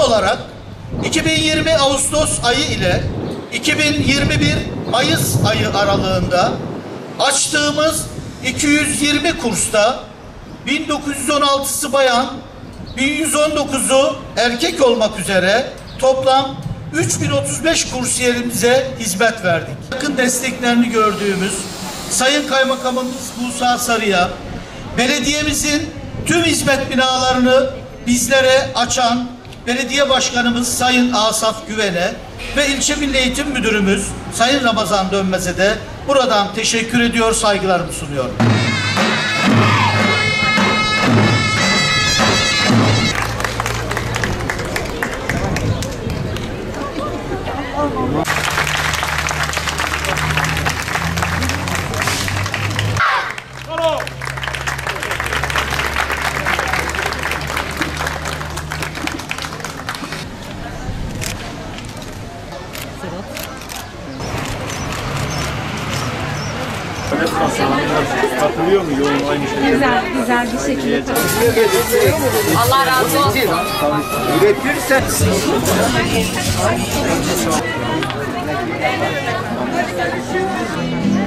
olarak 2020 Ağustos ayı ile 2021 Mayıs ayı aralığında açtığımız 220 kursta 1916'sı bayan, 1119'u erkek olmak üzere toplam 3035 kursiyerimize hizmet verdik. Yakın desteklerini gördüğümüz Sayın Kaymakamımız Musa Sarı'ya, belediyemizin tüm hizmet binalarını bizlere açan Belediye Başkanımız Sayın Asaf Güven'e ve İlçe Milli Eğitim Müdürümüz Sayın Ramazan Dönmez'e de buradan teşekkür ediyor, saygılarımı sunuyorum. Katılıyor mu yoğun aynı şekilde? Güzel, güzel bir şekilde. Allah razı olsun. Üretirsen.